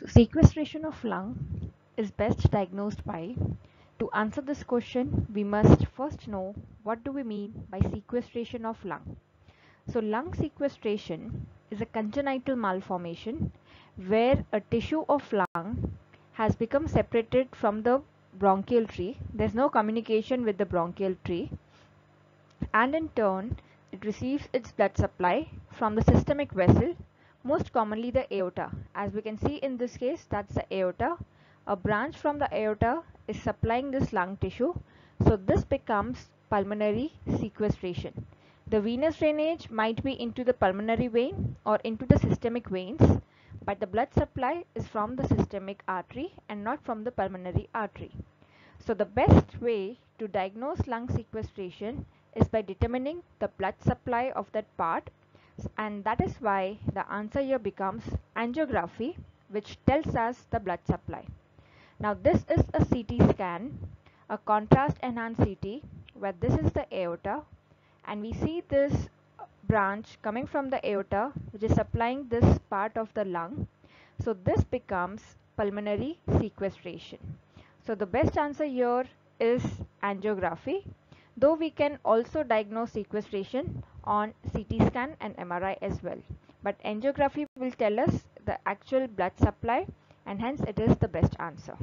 So sequestration of lung is best diagnosed by, to answer this question, we must first know what do we mean by sequestration of lung. So lung sequestration is a congenital malformation where a tissue of lung has become separated from the bronchial tree. There's no communication with the bronchial tree, and in turn it receives its blood supply from the systemic vessel, most commonly the aorta. As we can see in this case, that's the aorta. A branch from the aorta is supplying this lung tissue, so this becomes pulmonary sequestration. The venous drainage might be into the pulmonary vein or into the systemic veins, but the blood supply is from the systemic artery and not from the pulmonary artery. So the best way to diagnose lung sequestration is by determining the blood supply of that part, and that is why the answer here becomes angiography, which tells us the blood supply. Now this is a CT scan, a contrast enhanced CT, where this is the aorta and we see this branch coming from the aorta which is supplying this part of the lung. So this becomes pulmonary sequestration. So the best answer here is angiography, though we can also diagnose sequestration on CT scan and MRI as well. But angiography will tell us the actual blood supply, and hence it is the best answer.